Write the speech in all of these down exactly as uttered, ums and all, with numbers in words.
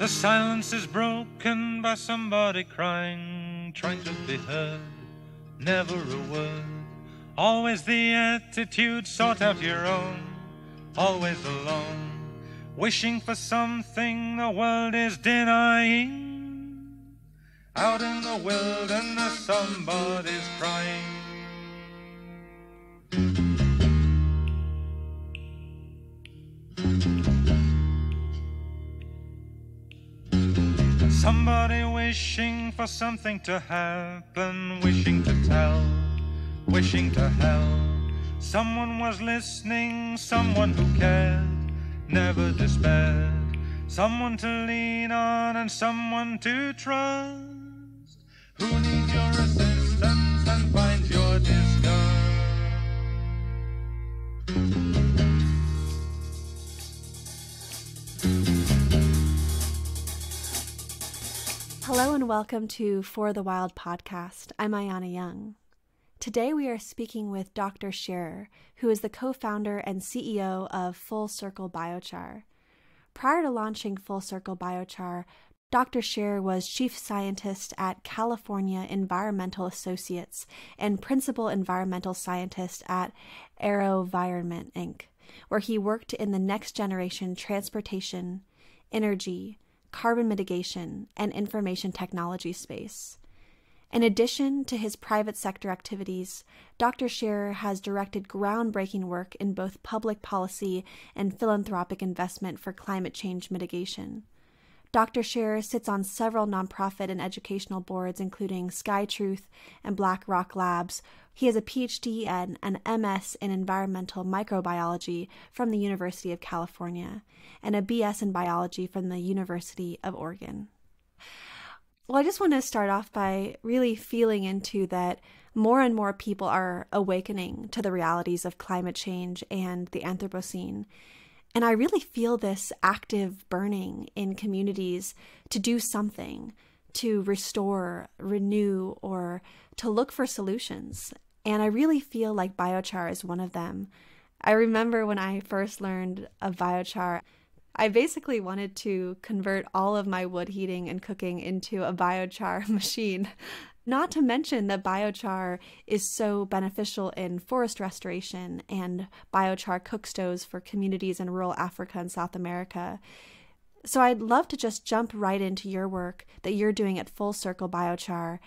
The silence is broken by somebody crying, trying to be heard, never a word. Always the attitude, sought out your own, always alone, wishing for something the world is denying. Out in the wilderness somebody's crying. Somebody wishing for something to happen, wishing to tell, wishing to help. Someone was listening, someone who cared, never despaired. Someone to lean on and someone to trust, who needs your assistance and finds your disgust. Hello and welcome to For the Wild podcast. I'm Ayana Young. Today we are speaking with Doctor Scherer, who is the co-founder and C E O of Full Circle Biochar. Prior to launching Full Circle Biochar, Doctor Scherer was chief scientist at California Environmental Associates and principal environmental scientist at AeroVironment Incorporated, where he worked in the next generation transportation, energy, carbon mitigation, and information technology space. In addition to his private sector activities, Doctor Scherer has directed groundbreaking work in both public policy and philanthropic investment for climate change mitigation. Doctor Scherer sits on several nonprofit and educational boards, including SkyTruth and Black Rock Labs. He has a P H D and an M S in environmental microbiology from the University of California and a B S in biology from the University of Oregon. Well, I just want to start off by really feeling into that more and more people are awakening to the realities of climate change and the Anthropocene. And I really feel this active burning in communities to do something, to restore, renew, or to look for solutions. And I really feel like biochar is one of them. I remember when I first learned of biochar, I basically wanted to convert all of my wood heating and cooking into a biochar machine. Not to mention that biochar is so beneficial in forest restoration and biochar cook stoves for communities in rural Africa and South America. So I'd love to just jump right into your work that you're doing at Full Circle Biochar.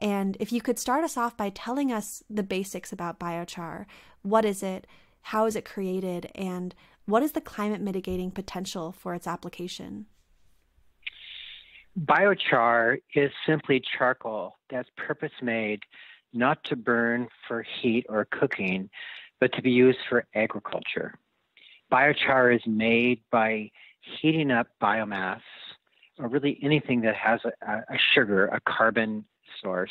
And if you could start us off by telling us the basics about biochar. What is it? How is it created? And what is the climate mitigating potential for its application? Biochar is simply charcoal that's purpose-made not to burn for heat or cooking, but to be used for agriculture. Biochar is made by heating up biomass, or really anything that has a, a sugar, a carbon source,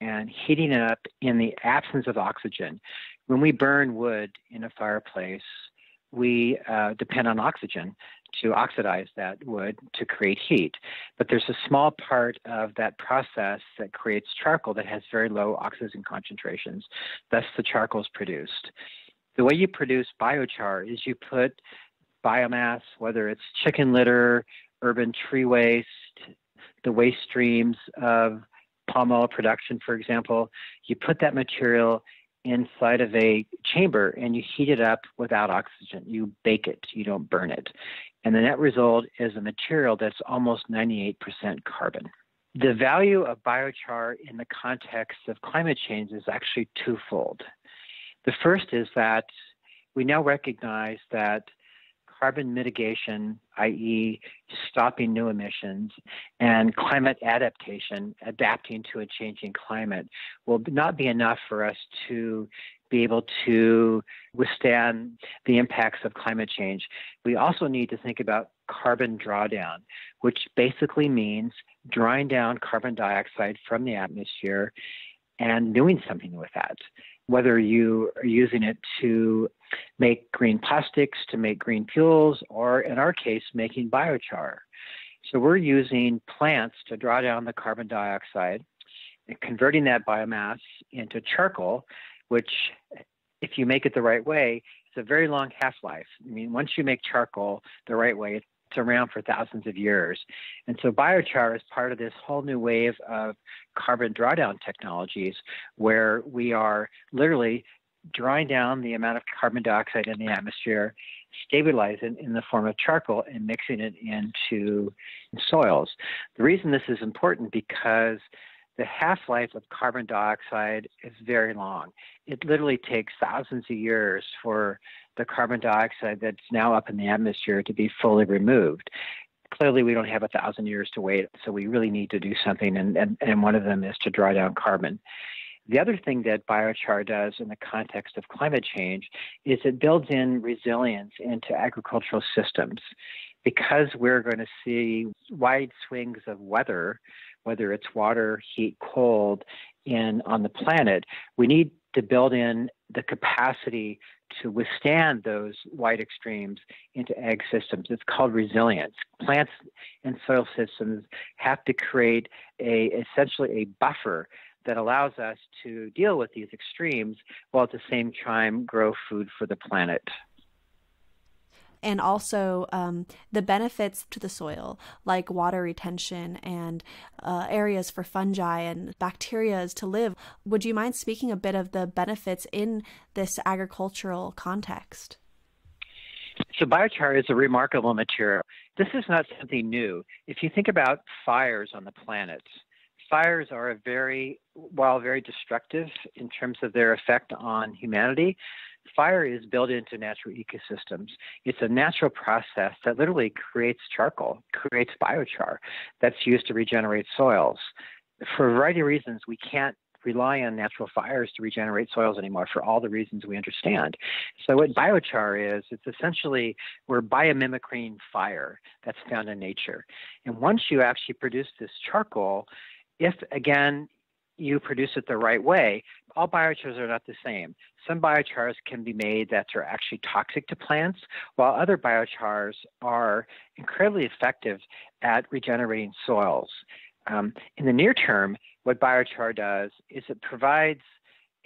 and heating it up in the absence of oxygen. When we burn wood in a fireplace, we uh, depend on oxygen to oxidize that wood to create heat. But there's a small part of that process that creates charcoal that has very low oxygen concentrations. Thus, the charcoal is produced. The way you produce biochar is you put biomass, whether it's chicken litter, urban tree waste, the waste streams of palm oil production, for example, you put that material inside of a chamber and you heat it up without oxygen. You bake it, you don't burn it. And the net result is a material that's almost ninety-eight percent carbon. The value of biochar in the context of climate change is actually twofold. The first is that we now recognize that carbon mitigation, that is stopping new emissions, and climate adaptation, adapting to a changing climate, will not be enough for us to be able to withstand the impacts of climate change. We also need to think about carbon drawdown, which basically means drawing down carbon dioxide from the atmosphere and doing something with that. Whether you are using it to make green plastics, to make green fuels, or in our case, making biochar. So we're using plants to draw down the carbon dioxide and converting that biomass into charcoal, which, if you make it the right way, it's a very long half-life. I mean, once you make charcoal the right way, it's around for thousands of years. And so biochar is part of this whole new wave of carbon drawdown technologies where we are literally drawing down the amount of carbon dioxide in the atmosphere, stabilize it in the form of charcoal, and mixing it into soils. The reason this is important because the half-life of carbon dioxide is very long. It literally takes thousands of years for the carbon dioxide that's now up in the atmosphere to be fully removed. Clearly, we don't have a thousand years to wait, so we really need to do something, and, and, and one of them is to draw down carbon. The other thing that biochar does in the context of climate change is it builds in resilience into agricultural systems. Because we're going to see wide swings of weather, whether it's water, heat, cold, in on the planet, we need to build in the capacity to withstand those wide extremes into ag systems. It's called resilience. Plants and soil systems have to create a essentially a buffer that allows us to deal with these extremes while at the same time grow food for the planet. And also um, the benefits to the soil, like water retention and uh, areas for fungi and bacteria to live. Would you mind speaking a bit of the benefits in this agricultural context? So biochar is a remarkable material. This is not something new. If you think about fires on the planet, fires are a very, while very destructive in terms of their effect on humanity, fire is built into natural ecosystems. It's a natural process that literally creates charcoal, creates biochar that's used to regenerate soils. For a variety of reasons, we can't rely on natural fires to regenerate soils anymore for all the reasons we understand. So what biochar is, it's essentially we're biomimicking fire that's found in nature. And once you actually produce this charcoal, if, again, you produce it the right way, all biochars are not the same. Some biochars can be made that are actually toxic to plants, while other biochars are incredibly effective at regenerating soils. Um, in the near term, what biochar does is it provides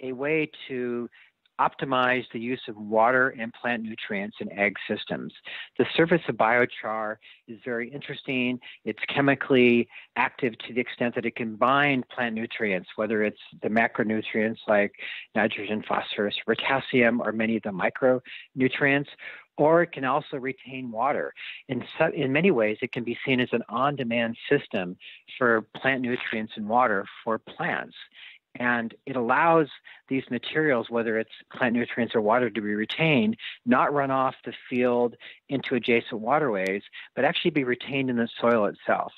a way to optimize the use of water and plant nutrients in ag systems. The surface of biochar is very interesting. It's chemically active to the extent that it can bind plant nutrients, whether it's the macronutrients like nitrogen, phosphorus, or potassium, or many of the micronutrients, or it can also retain water. In, so, in many ways, it can be seen as an on-demand system for plant nutrients and water for plants. And it allows these materials, whether it's plant nutrients or water, to be retained, not run off the field into adjacent waterways, but actually be retained in the soil itself.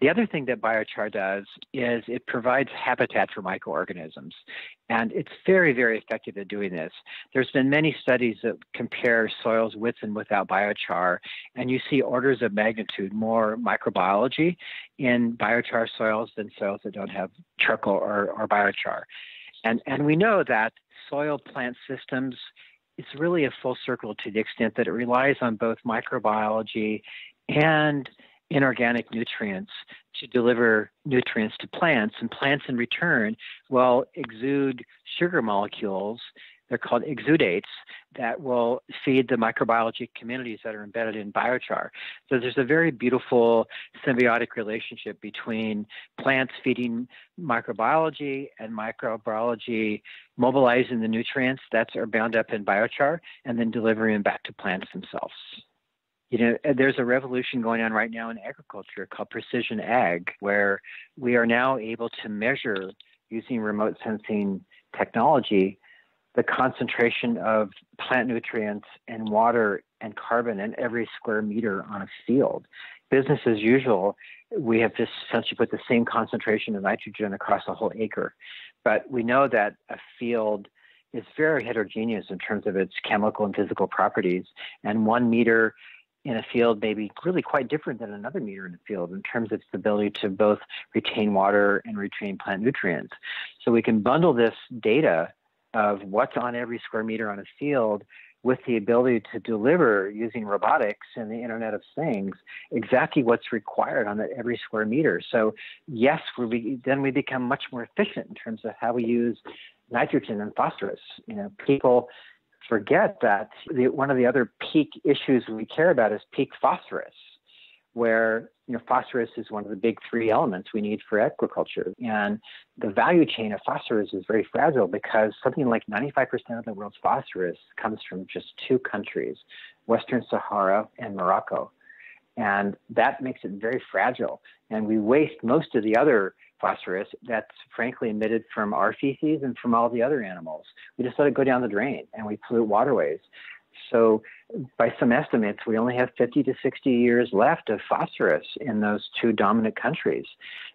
The other thing that biochar does is it provides habitat for microorganisms, and it's very, very effective at doing this. There's been many studies that compare soils with and without biochar, and you see orders of magnitude more microbiology in biochar soils than soils that don't have charcoal or, or biochar. And, and we know that soil plant systems, it's really a full circle to the extent that it relies on both microbiology and inorganic nutrients to deliver nutrients to plants, and plants in return will exude sugar molecules, they're called exudates, that will feed the microbiology communities that are embedded in biochar. So there's a very beautiful symbiotic relationship between plants feeding microbiology and microbiology mobilizing the nutrients that are bound up in biochar and then delivering them back to plants themselves. You know, there's a revolution going on right now in agriculture called Precision Ag, where we are now able to measure, using remote sensing technology, the concentration of plant nutrients and water and carbon in every square meter on a field. Business as usual, we have just essentially put the same concentration of nitrogen across a whole acre. But we know that a field is very heterogeneous in terms of its chemical and physical properties, and one meter in a field may be really quite different than another meter in a field in terms of its ability to both retain water and retain plant nutrients. So we can bundle this data of what's on every square meter on a field with the ability to deliver, using robotics and the Internet of Things, exactly what's required on that every square meter. So yes, we, then we become much more efficient in terms of how we use nitrogen and phosphorus. You know, people forget that the, one of the other peak issues we care about is peak phosphorus. where, you know, phosphorus is one of the big three elements we need for agriculture. And the value chain of phosphorus is very fragile because something like ninety-five percent of the world's phosphorus comes from just two countries, Western Sahara and Morocco. And that makes it very fragile. And we waste most of the other phosphorus that's frankly emitted from our feces and from all the other animals. We just let it go down the drain and we pollute waterways. So by some estimates, we only have fifty to sixty years left of phosphorus in those two dominant countries.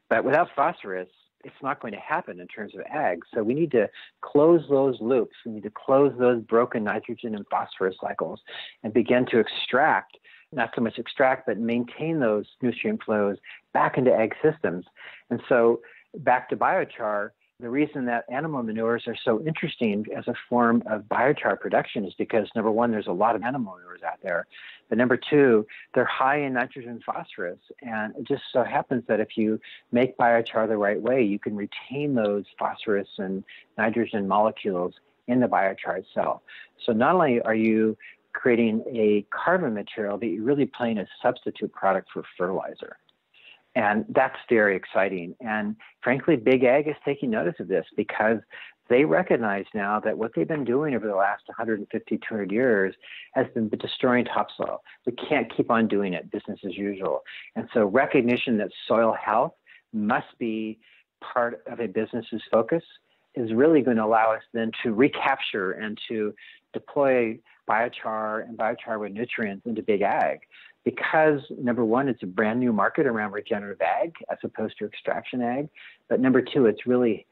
But without phosphorus, it's not going to happen in terms of ag. So we need to close those loops. We need to close those broken nitrogen and phosphorus cycles and begin to extract, not so much extract, but maintain those nutrient flows back into ag systems. And so back to biochar, the reason that animal manures are so interesting as a form of biochar production is because, number one, there's a lot of animal manures out there. But number two, they're high in nitrogen and phosphorus. And it just so happens that if you make biochar the right way, you can retain those phosphorus and nitrogen molecules in the biochar itself. So not only are you creating a carbon material, but you're really playing a substitute product for fertilizer. And that's very exciting. And frankly, Big Ag is taking notice of this because they recognize now that what they've been doing over the last one hundred fifty, two hundred years has been destroying topsoil. We can't keep on doing it, business as usual. And so recognition that soil health must be part of a business's focus is really going to allow us then to recapture and to deploy biochar and biochar with nutrients into Big Ag. Because, number one, it's a brand new market around regenerative ag as opposed to extraction ag. But number two, it's really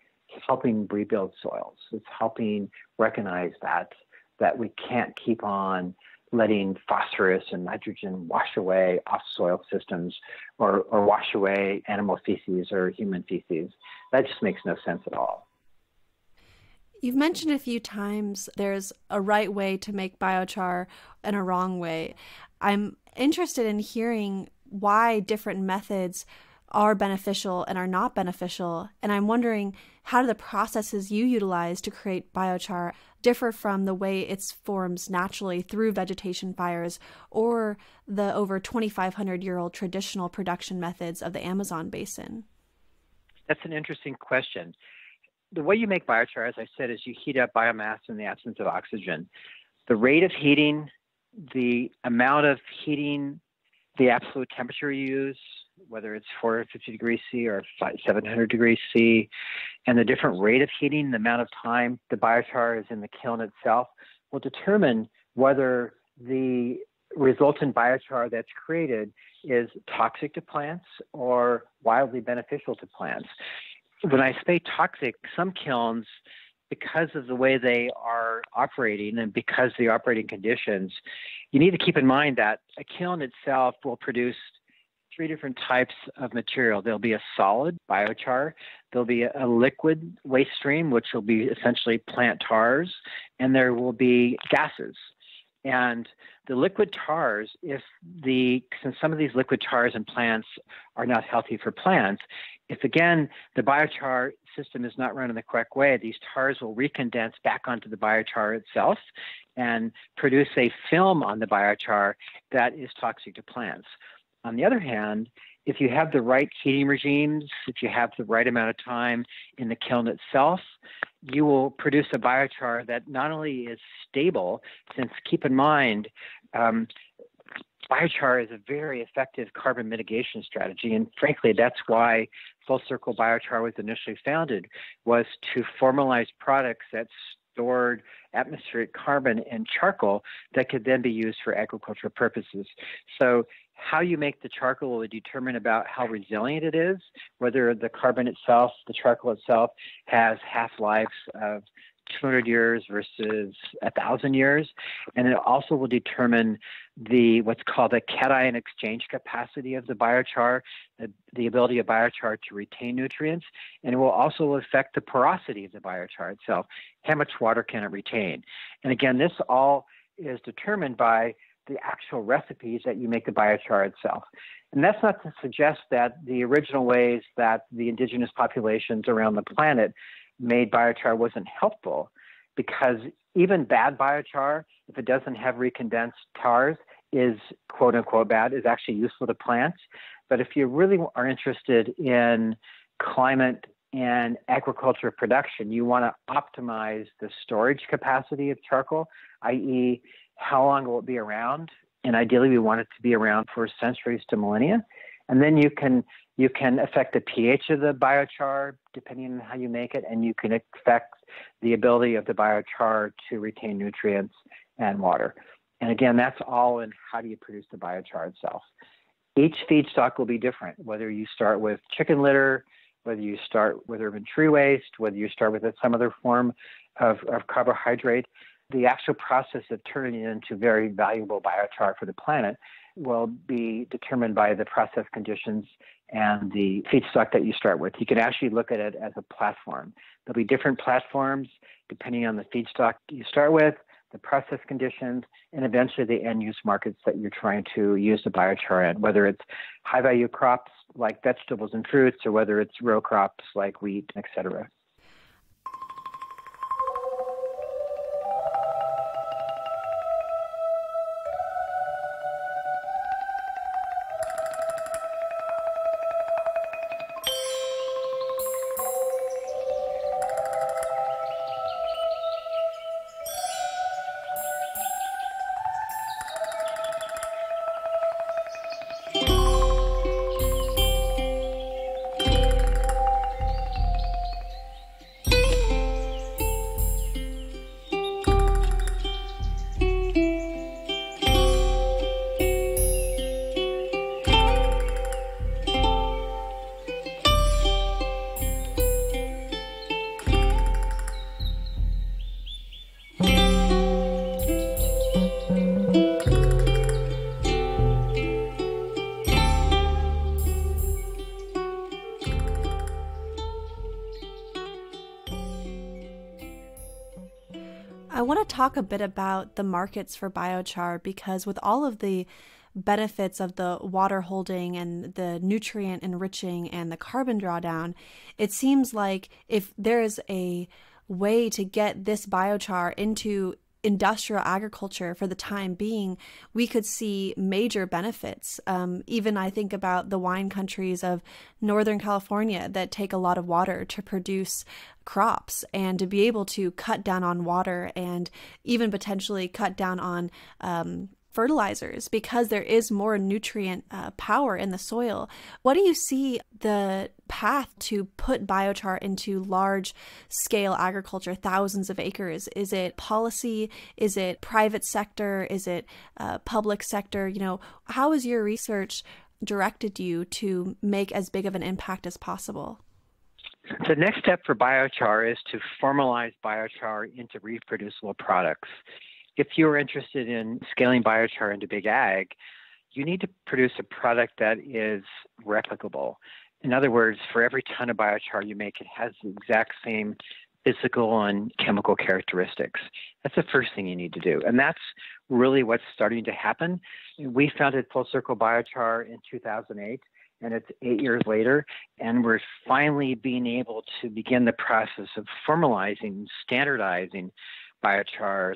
helping rebuild soils. It's helping recognize that, that we can't keep on letting phosphorus and nitrogen wash away off-soil systems or, or wash away animal feces or human feces. That just makes no sense at all. You've mentioned a few times there's a right way to make biochar and a wrong way. I'm interested in hearing why different methods are beneficial and are not beneficial. And I'm wondering, how do the processes you utilize to create biochar differ from the way it forms naturally through vegetation fires or the over twenty-five hundred year old traditional production methods of the Amazon basin? That's an interesting question. The way you make biochar, as I said, is you heat up biomass in the absence of oxygen. The rate of heating, the amount of heating, the absolute temperature you use, whether it's four hundred fifty degrees C or seven hundred degrees C, and the different rate of heating, the amount of time the biochar is in the kiln itself, will determine whether the resultant biochar that's created is toxic to plants or wildly beneficial to plants. When I say toxic, some kilns, because of the way they are operating and because the operating conditions, you need to keep in mind that a kiln itself will produce three different types of material. There'll be a solid biochar, there'll be a liquid waste stream, which will be essentially plant tars, and there will be gases. And the liquid tars, if the since some of these liquid tars in plants are not healthy for plants, if again the biochar system is not run in the correct way, these tars will recondense back onto the biochar itself and produce a film on the biochar that is toxic to plants. On the other hand, if you have the right heating regimes, if you have the right amount of time in the kiln itself, you will produce a biochar that not only is stable, since keep in mind, um, biochar is a very effective carbon mitigation strategy. And frankly, that's why Full Circle Biochar was initially founded, was to formalize products that stored atmospheric carbon and charcoal that could then be used for agricultural purposes. So how you make the charcoal will determine about how resilient it is, whether the carbon itself, the charcoal itself, has half-lives of two hundred years versus one thousand years. And it also will determine the what's called the cation exchange capacity of the biochar, the, the ability of biochar to retain nutrients. And it will also affect the porosity of the biochar itself. How much water can it retain? And again, this all is determined by the actual recipes that you make the biochar itself. And that's not to suggest that the original ways that the indigenous populations around the planet made biochar wasn't helpful, because even bad biochar, if it doesn't have recondensed tars, is quote unquote bad is actually useful to plants. But if you really are interested in climate and agriculture production, you want to optimize the storage capacity of charcoal, that is how long will it be around? And ideally, we want it to be around for centuries to millennia. And then you can you can affect the pH of the biochar, depending on how you make it, and you can affect the ability of the biochar to retain nutrients and water. And again, that's all in how do you produce the biochar itself. Each feedstock will be different, whether you start with chicken litter, whether you start with urban tree waste, whether you start with some other form of, of carbohydrate. The actual process of turning it into very valuable biochar for the planet will be determined by the process conditions and the feedstock that you start with. You can actually look at it as a platform. There'll be different platforms depending on the feedstock you start with, the process conditions, and eventually the end-use markets that you're trying to use the biochar in, whether it's high-value crops like vegetables and fruits or whether it's row crops like wheat, et cetera. Talk a bit about the markets for biochar, because with all of the benefits of the water holding and the nutrient enriching and the carbon drawdown, it seems like if there is a way to get this biochar into industrial agriculture for the time being, we could see major benefits. Um, even I think about the wine countries of Northern California that take a lot of water to produce crops, and to be able to cut down on water and even potentially cut down on um, fertilizers because there is more nutrient uh, power in the soil. What do you see the path to put biochar into large scale agriculture, thousands of acres? Is it policy? Is it private sector? Is it uh, public sector? You know, how has your research directed you to make as big of an impact as possible? The next step for biochar is to formalize biochar into reproducible products. If you're interested in scaling biochar into big ag, you need to produce a product that is replicable. In other words, for every ton of biochar you make, it has the exact same physical and chemical characteristics. That's the first thing you need to do. And that's really what's starting to happen. We founded Full Circle Biochar in two thousand eight, and it's eight years later, and we're finally being able to begin the process of formalizing, standardizing biochars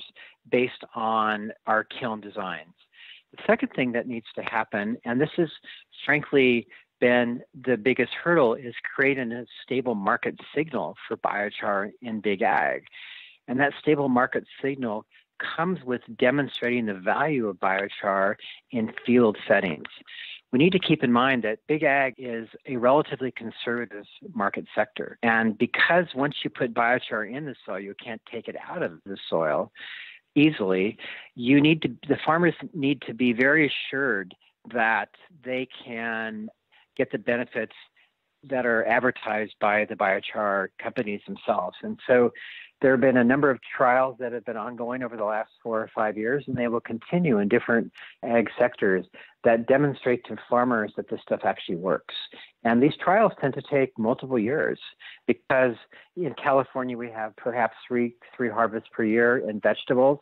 based on our kiln designs. The second thing that needs to happen, and this has frankly been the biggest hurdle, is creating a stable market signal for biochar in big ag. And that stable market signal comes with demonstrating the value of biochar in field settings. We need to keep in mind that big ag is a relatively conservative market sector. And because once you put biochar in the soil, you can't take it out of the soil easily, you need to, the farmers need to be very assured that they can get the benefits that are advertised by the biochar companies themselves. And so there have been a number of trials that have been ongoing over the last four or five years, and they will continue in different ag sectors that demonstrate to farmers that this stuff actually works. And these trials tend to take multiple years, because in California we have perhaps three, three harvests per year in vegetables,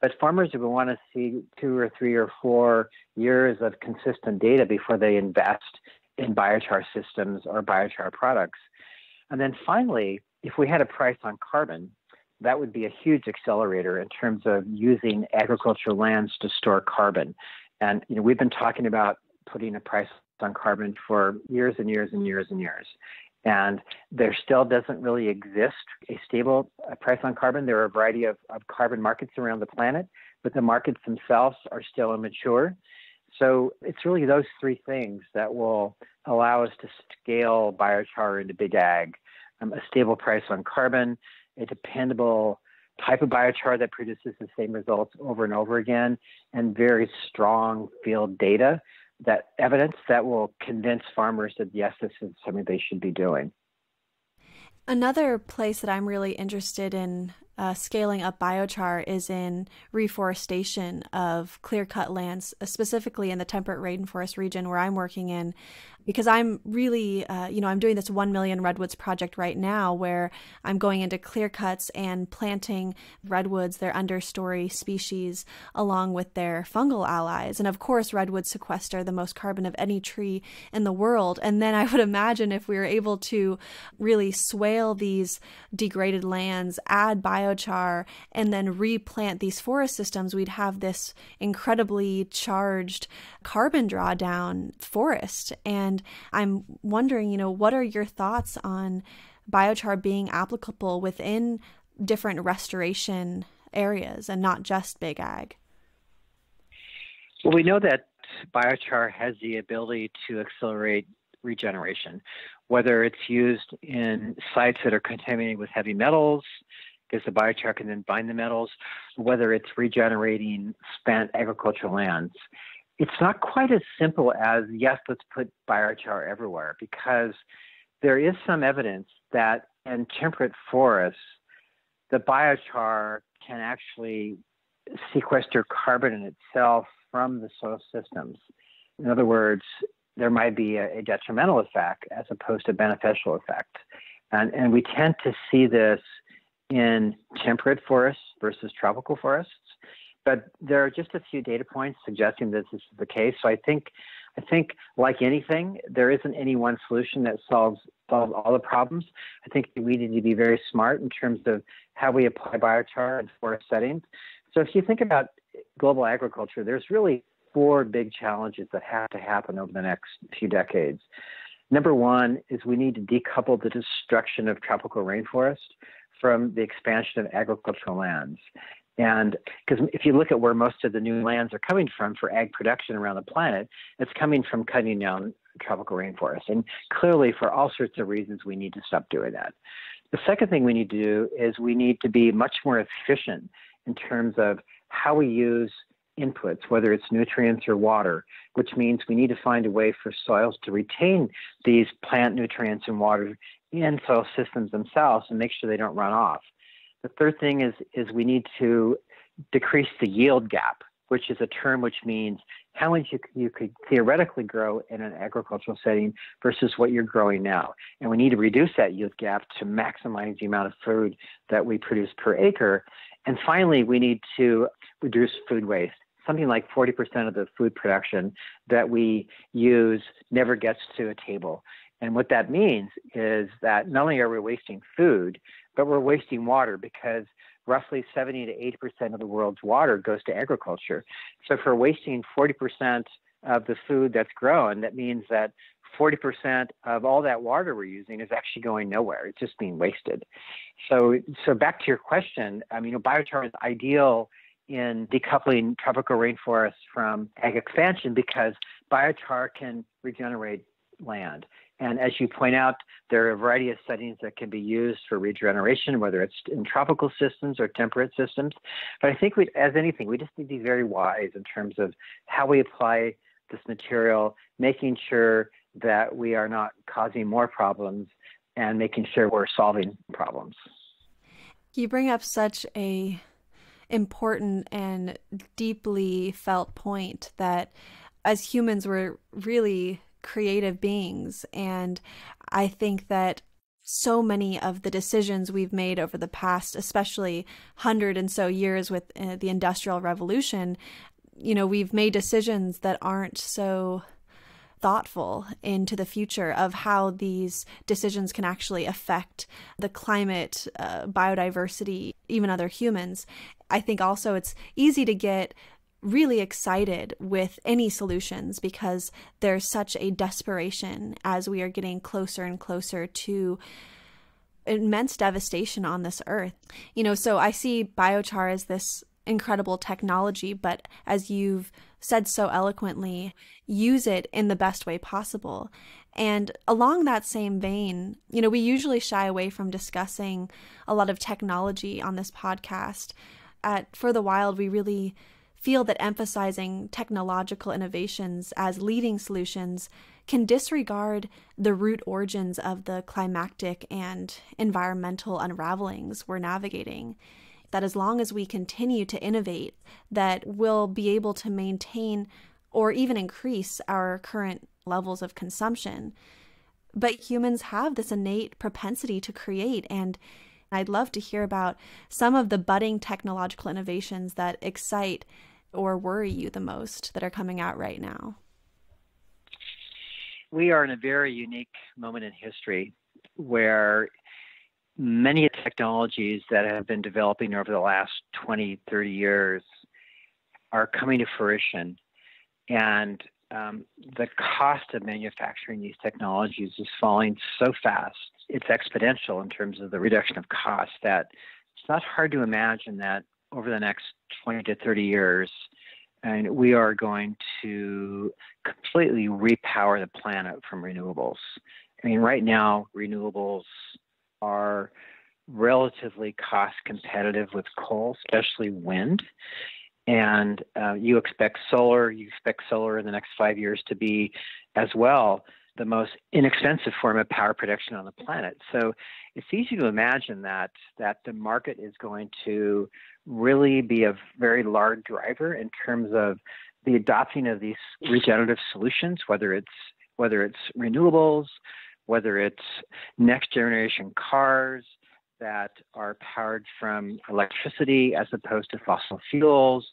but farmers would want to see two or three or four years of consistent data before they invest in biochar systems or biochar products. And then finally, if we had a price on carbon, that would be a huge accelerator in terms of using agricultural lands to store carbon. And, you know, we've been talking about putting a price on carbon for years and years and years and years. And there still doesn't really exist a stable price on carbon. There are a variety of, of carbon markets around the planet, but the markets themselves are still immature. So it's really those three things that will allow us to scale biochar into big ag: um, a stable price on carbon, a dependable type of biochar that produces the same results over and over again, and very strong field data, that evidence that will convince farmers that, yes, this is something they should be doing. Another place that I'm really interested in uh, scaling up biochar is in reforestation of clear-cut lands, specifically in the temperate rainforest region where I'm working in, because I'm really, uh, you know, I'm doing this one million redwoods project right now where I'm going into clear cuts and planting redwoods, their understory species, along with their fungal allies. And of course, redwoods sequester the most carbon of any tree in the world. And then I would imagine if we were able to really sway these degraded lands, add biochar, and then replant these forest systems, we'd have this incredibly charged carbon drawdown forest. And I'm wondering, you know, what are your thoughts on biochar being applicable within different restoration areas and not just big ag? Well, we know that biochar has the ability to accelerate regeneration, whether it's used in sites that are contaminated with heavy metals, because the biochar can then bind the metals, whether it's regenerating spent agricultural lands. It's not quite as simple as, yes, let's put biochar everywhere, because there is some evidence that in temperate forests, the biochar can actually sequester carbon in itself from the soil systems. In other words, there might be a detrimental effect as opposed to beneficial effect. And, and we tend to see this in temperate forests versus tropical forests. But there are just a few data points suggesting that this is the case. So I think, I think like anything, there isn't any one solution that solves, solves all the problems. I think we need to be very smart in terms of how we apply biochar in forest settings. So if you think about global agriculture, there's really four big challenges that have to happen over the next few decades. Number one is we need to decouple the destruction of tropical rainforest from the expansion of agricultural lands. And because if you look at where most of the new lands are coming from for ag production around the planet, it's coming from cutting down tropical rainforest. And clearly, for all sorts of reasons, we need to stop doing that. The second thing we need to do is we need to be much more efficient in terms of how we use inputs, whether it's nutrients or water, which means we need to find a way for soils to retain these plant nutrients and water in soil systems themselves and make sure they don't run off. The third thing is, is we need to decrease the yield gap, which is a term which means how much you, you could theoretically grow in an agricultural setting versus what you're growing now. And we need to reduce that yield gap to maximize the amount of food that we produce per acre. And finally, we need to reduce food waste. Something like forty percent of the food production that we use never gets to a table. And what that means is that not only are we wasting food, but we're wasting water, because roughly seventy to eighty percent of the world's water goes to agriculture. So if we're wasting forty percent of the food that's grown, that means that forty percent of all that water we're using is actually going nowhere. It's just being wasted. So, so back to your question, I mean, you know, biochar is ideal in decoupling tropical rainforests from ag expansion because biochar can regenerate land. And as you point out, there are a variety of settings that can be used for regeneration, whether it's in tropical systems or temperate systems. But I think we, as anything, we just need to be very wise in terms of how we apply this material, making sure that we are not causing more problems and making sure we're solving problems. You bring up such a important and deeply felt point that as humans, we're really creative beings. And I think that so many of the decisions we've made over the past, especially hundred and so years with uh, the Industrial Revolution, you know, we've made decisions that aren't so thoughtful into the future of how these decisions can actually affect the climate, uh, biodiversity, even other humans. I think also it's easy to get really excited with any solutions because there's such a desperation as we are getting closer and closer to immense devastation on this earth. You know, so I see biochar as this incredible technology, but as you've said so eloquently, use it in the best way possible. And along that same vein, you know, we usually shy away from discussing a lot of technology on this podcast. At For the Wild, we really feel that emphasizing technological innovations as leading solutions can disregard the root origins of the climactic and environmental unravelings we're navigating. That as long as we continue to innovate, that we'll be able to maintain or even increase our current levels of consumption. But humans have this innate propensity to create, and I'd love to hear about some of the budding technological innovations that excite or worry you the most that are coming out right now. We are in a very unique moment in history where many technologies that have been developing over the last twenty, thirty years are coming to fruition. And um, the cost of manufacturing these technologies is falling so fast. It's exponential in terms of the reduction of cost that it's not hard to imagine that over the next twenty to thirty years, and we are going to completely repower the planet from renewables. I mean, right now, renewables are relatively cost competitive with coal, especially wind. And uh, you expect solar, you expect solar in the next five years to be as well the most inexpensive form of power production on the planet. So it's easy to imagine that that the market is going to really be a very large driver in terms of the adopting of these regenerative solutions, whether it's whether it's renewables, whether it's next generation cars that are powered from electricity as opposed to fossil fuels,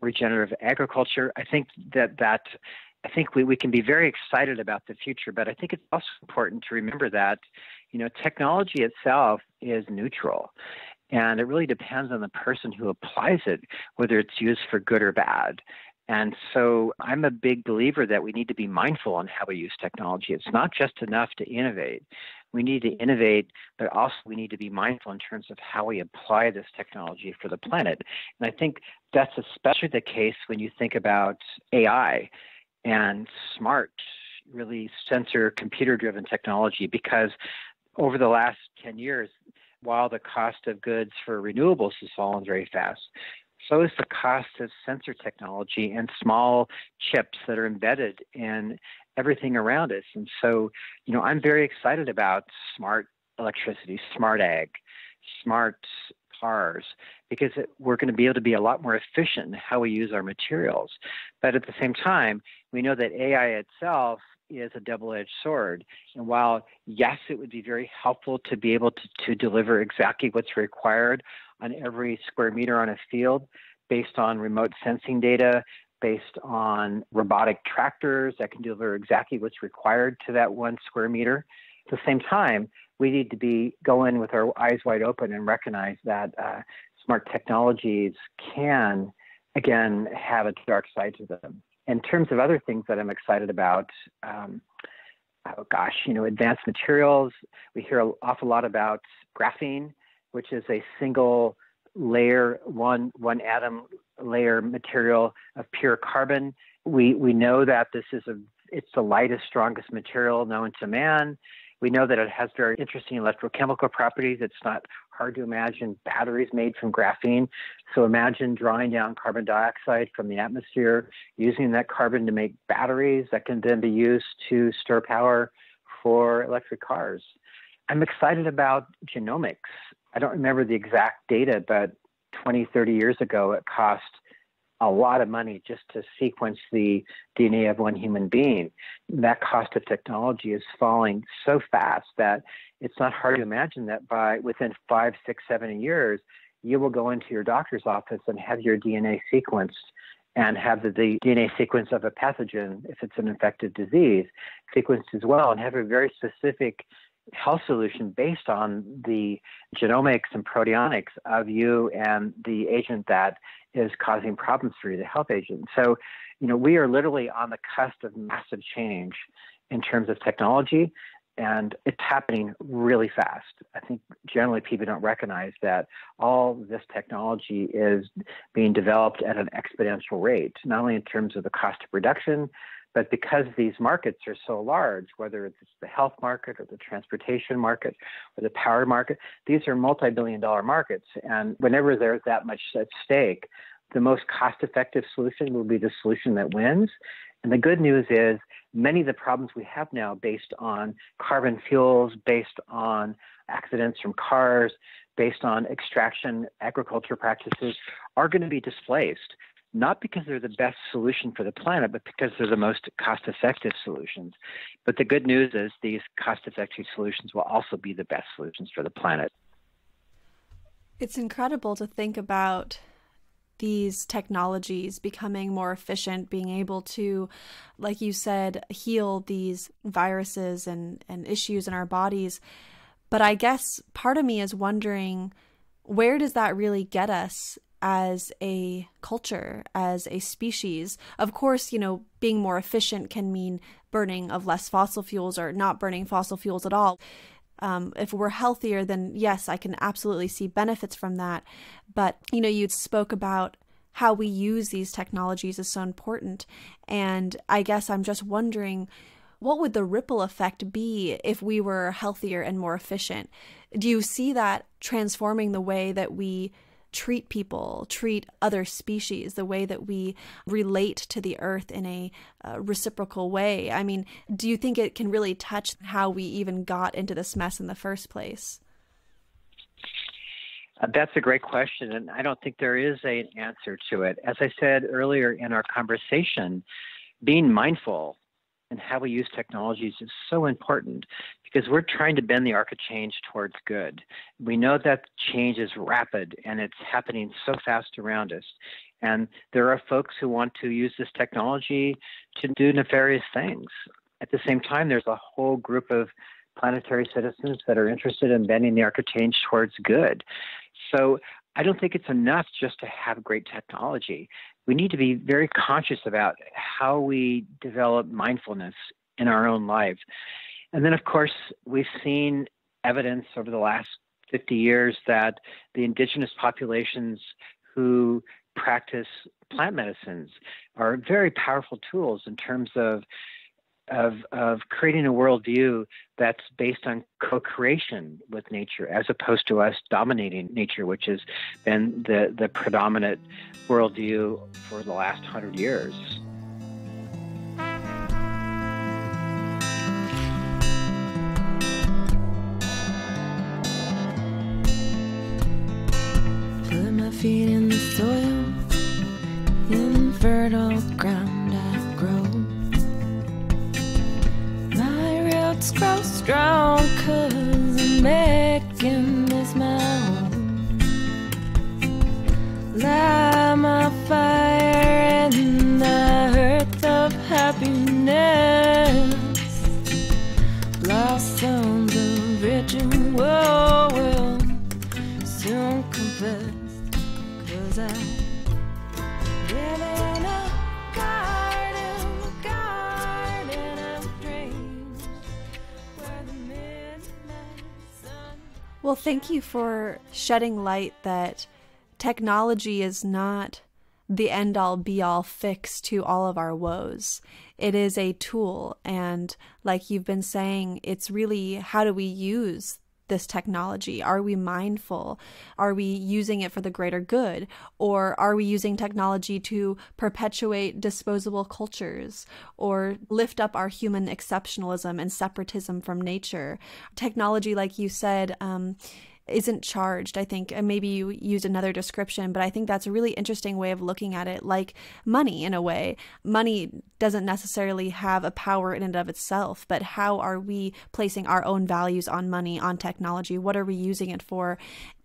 regenerative agriculture. I think that that I think we, we can be very excited about the future, but I think it's also important to remember that, you know, technology itself is neutral, and it really depends on the person who applies it, whether it's used for good or bad. And so I'm a big believer that we need to be mindful on how we use technology. It's not just enough to innovate. We need to innovate, but also we need to be mindful in terms of how we apply this technology for the planet. And I think that's especially the case when you think about A I and smart, really sensor, computer-driven technology, because over the last ten years, while the cost of goods for renewables has fallen very fast, so is the cost of sensor technology and small chips that are embedded in everything around us. And so, you know, I'm very excited about smart electricity, smart ag, smart cars, because it, we're going to be able to be a lot more efficient in how we use our materials. But at the same time, we know that A I itself is a double-edged sword. And while, yes, it would be very helpful to be able to, to deliver exactly what's required on every square meter on a field based on remote sensing data, based on robotic tractors that can deliver exactly what's required to that one square meter. At the same time, we need to be go in with our eyes wide open and recognize that uh, smart technologies can, again, have a dark side to them. In terms of other things that I'm excited about, um, oh gosh, you know, advanced materials. We hear an awful lot about graphene, which is a single layer, one one atom layer material of pure carbon. We we know that this is a it's the lightest, strongest material known to man. We know that it has very interesting electrochemical properties. It's not hard to imagine batteries made from graphene. So imagine drawing down carbon dioxide from the atmosphere, using that carbon to make batteries that can then be used to store power for electric cars. I'm excited about genomics. I don't remember the exact data, but twenty, thirty years ago, it cost a lot of money just to sequence the D N A of one human being. That cost of technology is falling so fast that it's not hard to imagine that by within five, six, seven years, you will go into your doctor's office and have your D N A sequenced and have the, the D N A sequence of a pathogen, if it's an infective disease, sequenced as well, and have a very specific health solution based on the genomics and proteomics of you and the agent that is causing problems for you, the health agent. So, you know, we are literally on the cusp of massive change in terms of technology, and it's happening really fast. I think generally people don't recognize that all this technology is being developed at an exponential rate, not only in terms of the cost of production, but because these markets are so large, whether it's the health market or the transportation market or the power market, these are multi-billion dollar markets. And whenever there's that much at stake, the most cost-effective solution will be the solution that wins. And the good news is many of the problems we have now based on carbon fuels, based on accidents from cars, based on extraction agriculture practices are going to be displaced, not because they're the best solution for the planet, but because they're the most cost-effective solutions. But the good news is these cost-effective solutions will also be the best solutions for the planet. It's incredible to think about these technologies becoming more efficient, being able to, like you said, heal these viruses and, and issues in our bodies. But I guess part of me is wondering, where does that really get us as a culture, as a species? Of course, you know, being more efficient can mean burning of less fossil fuels or not burning fossil fuels at all. Um, if we're healthier, then yes, I can absolutely see benefits from that. But, you know, you spoke about how we use these technologies is so important. And I guess I'm just wondering, what would the ripple effect be if we were healthier and more efficient? Do you see that transforming the way that we treat people, treat other species, the way that we relate to the earth in a uh, reciprocal way? I mean, do you think it can really touch how we even got into this mess in the first place? Uh, that's a great question, and I don't think there is a, an answer to it. As I said earlier in our conversation, being mindful and how we use technologies is so important, because we're trying to bend the arc of change towards good. We know that change is rapid and it's happening so fast around us. And there are folks who want to use this technology to do nefarious things. At the same time, there's a whole group of planetary citizens that are interested in bending the arc of change towards good. So I don't think it's enough just to have great technology. We need to be very conscious about how we develop mindfulness in our own life. And then, of course, we've seen evidence over the last fifty years that the indigenous populations who practice plant medicines are very powerful tools in terms of Of, of creating a worldview that's based on co-creation with nature, as opposed to us dominating nature, which has been the, the predominant worldview for the last hundred years. Put my feet in the soil, in fertile ground I grow. Grow strong, 'cause I'm making this my own. Light my fire in the earth of happiness. Blossoms of ritual will soon confess, 'cause I really know. Well, thank you for shedding light that technology is not the end-all, be-all fix to all of our woes. It is a tool, and like you've been saying, it's really, how do we use this technology? Are we mindful? Are we using it for the greater good? Or are we using technology to perpetuate disposable cultures or lift up our human exceptionalism and separatism from nature? Technology, like you said, um, isn't charged, I think, and maybe you used another description, but I think that's a really interesting way of looking at it, like money in a way. Money doesn't necessarily have a power in and of itself, but how are we placing our own values on money, on technology? What are we using it for?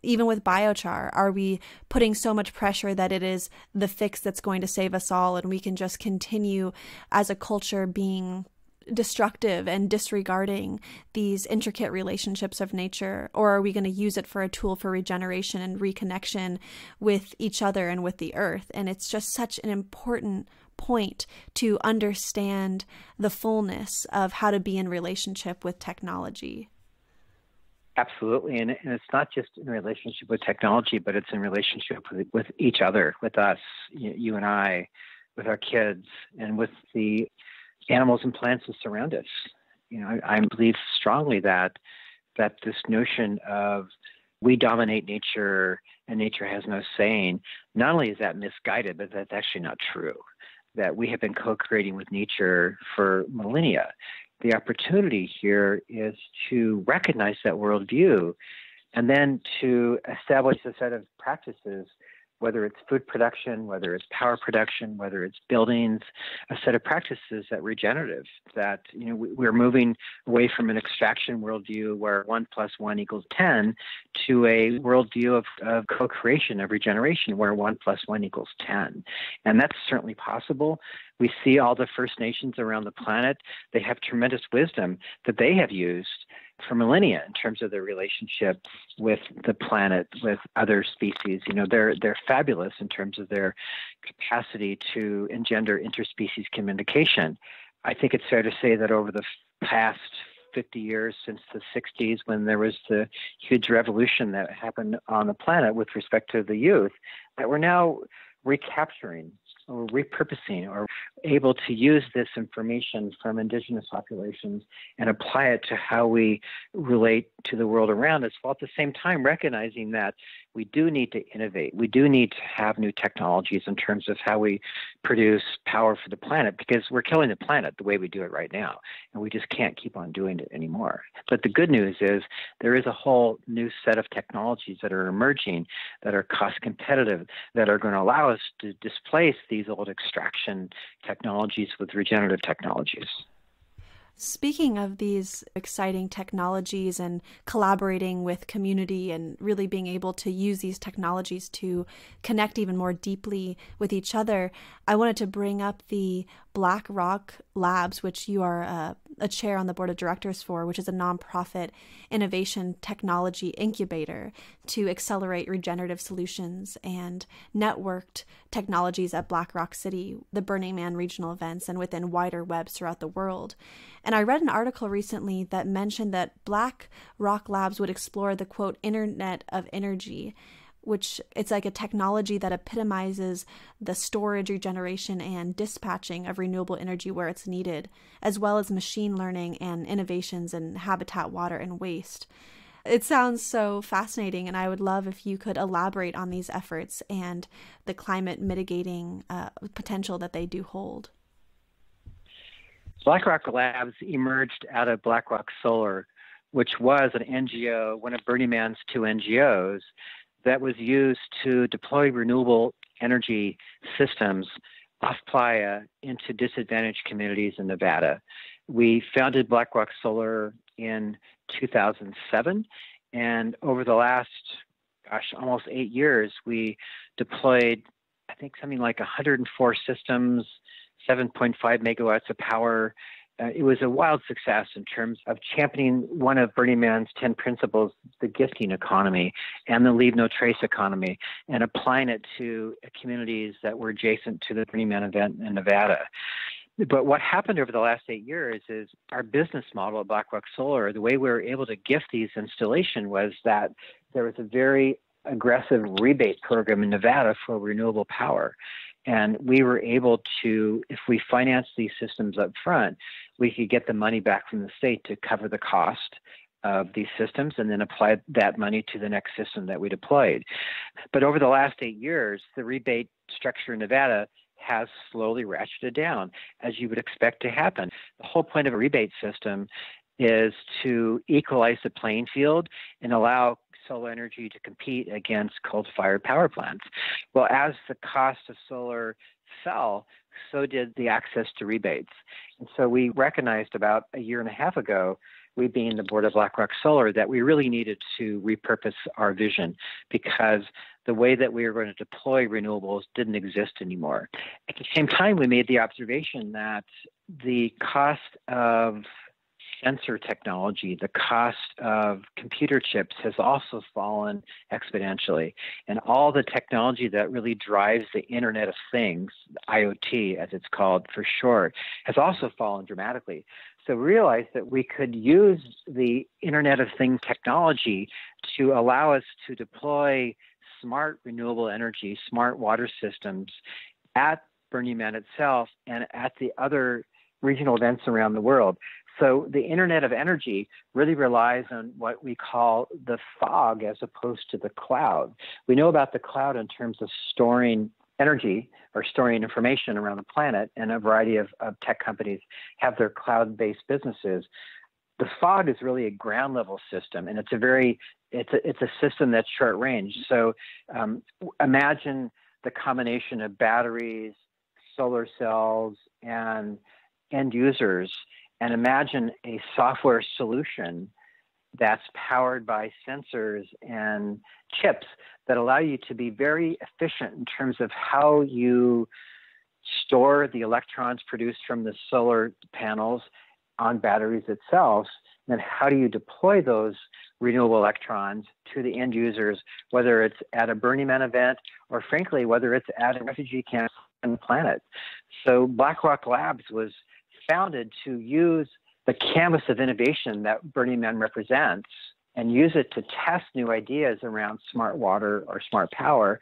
Even with biochar, are we putting so much pressure that it is the fix that's going to save us all, and we can just continue as a culture being destructive and disregarding these intricate relationships of nature, or are we going to use it for a tool for regeneration and reconnection with each other and with the earth? And it's just such an important point to understand the fullness of how to be in relationship with technology. Absolutely. And, and it's not just in relationship with technology, but it's in relationship with, with each other, with us, you, you and I, with our kids, and with the animals and plants that surround us. You know, I, I believe strongly that that this notion of we dominate nature and nature has no saying, not only is that misguided, but that's actually not true, that we have been co-creating with nature for millennia. The opportunity here is to recognize that worldview and then to establish a set of practices, whether it's food production, whether it's power production, whether it's buildings, a set of practices that regenerative, that, you know, we're moving away from an extraction worldview where one plus one equals ten to a worldview of, of co-creation, of regeneration, where one plus one equals ten. And that's certainly possible. We see all the First Nations around the planet. They have tremendous wisdom that they have used for millennia in terms of their relationship with the planet, with other species. You know, they're they're fabulous in terms of their capacity to engender interspecies communication. I think it's fair to say that over the past fifty years since the sixties, when there was the huge revolution that happened on the planet with respect to the youth, that we're now recapturing or repurposing or able to use this information from indigenous populations and apply it to how we relate to the world around us, while at the same time recognizing that we do need to innovate. We do need to have new technologies in terms of how we produce power for the planet, because we're killing the planet the way we do it right now, and we just can't keep on doing it anymore. But the good news is there is a whole new set of technologies that are emerging that are cost competitive, that are going to allow us to displace these old extraction technologies with regenerative technologies. Speaking of these exciting technologies and collaborating with community and really being able to use these technologies to connect even more deeply with each other, I wanted to bring up the Black Rock Labs, which you are a, a chair on the board of directors for, which is a nonprofit innovation technology incubator to accelerate regenerative solutions and networked technologies at Black Rock City, the Burning Man regional events, and within wider webs throughout the world. And I read an article recently that mentioned that Black Rock Labs would explore the, quote, Internet of energy, which it's like a technology that epitomizes the storage, regeneration, and dispatching of renewable energy where it's needed, as well as machine learning and innovations in habitat, water, and waste. It sounds so fascinating, and I would love if you could elaborate on these efforts and the climate mitigating uh, potential that they do hold. Black Rock Labs emerged out of Black Rock Solar, which was an N G O, one of Burning Man's two N G Os, that was used to deploy renewable energy systems off Playa into disadvantaged communities in Nevada. We founded Black Rock Solar in two thousand seven, and over the last, gosh, almost eight years, we deployed, I think, something like one hundred four systems, seven point five megawatts of power. Uh, it was a wild success in terms of championing one of Burning Man's ten principles, the gifting economy and the leave no trace economy, and applying it to communities that were adjacent to the Burning Man event in Nevada. But what happened over the last eight years is our business model at Black Rock Solar, the way we were able to gift these installation was that there was a very aggressive rebate program in Nevada for renewable power. And we were able to, if we financed these systems up front, we could get the money back from the state to cover the cost of these systems and then apply that money to the next system that we deployed. But over the last eight years, the rebate structure in Nevada has slowly ratcheted down, as you would expect to happen. The whole point of a rebate system is to equalize the playing field and allow solar energy to compete against coal-fired power plants. Well, as the cost of solar fell, so did the access to rebates. And so we recognized about a year and a half ago, we being the board of Black Rock Solar, that we really needed to repurpose our vision because the way that we were going to deploy renewables didn't exist anymore. At the same time, we made the observation that the cost of sensor technology, the cost of computer chips has also fallen exponentially. And all the technology that really drives the Internet of Things, I O T as it's called for short, has also fallen dramatically. So we realized that we could use the Internet of Things technology to allow us to deploy smart renewable energy, smart water systems at Burning Man itself and at the other regional events around the world. So the Internet of energy really relies on what we call the fog as opposed to the cloud. We know about the cloud in terms of storing energy or storing information around the planet, and a variety of, of tech companies have their cloud-based businesses. The fog is really a ground level system, and it's a very, it's a, it's a system that's short range. So um, imagine the combination of batteries, solar cells, and end users, and imagine a software solution that's powered by sensors and chips that allow you to be very efficient in terms of how you store the electrons produced from the solar panels on batteries itself. And then how do you deploy those renewable electrons to the end users, whether it's at a Burning Man event or, frankly, whether it's at a refugee camp on the planet. So Black Rock Labs was founded to use the canvas of innovation that Burning Man represents and use it to test new ideas around smart water or smart power,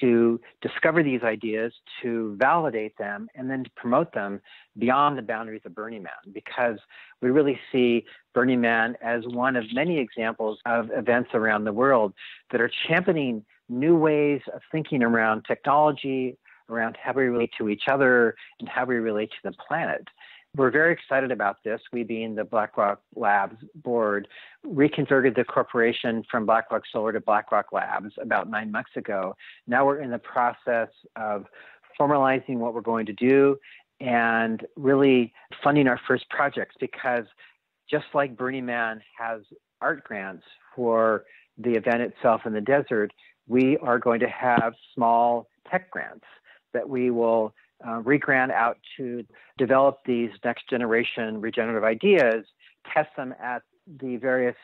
to discover these ideas, to validate them, and then to promote them beyond the boundaries of Burning Man, because we really see Burning Man as one of many examples of events around the world that are championing new ways of thinking around technology, around how we relate to each other and how we relate to the planet. We're very excited about this. We, being the Black Rock Labs board, reconverted the corporation from Black Rock Solar to Black Rock Labs about nine months ago. Now we're in the process of formalizing what we're going to do and really funding our first projects, because just like Burning Man has art grants for the event itself in the desert, we are going to have small tech grants that we will uh, re-grant out to develop these next generation regenerative ideas, test them at the various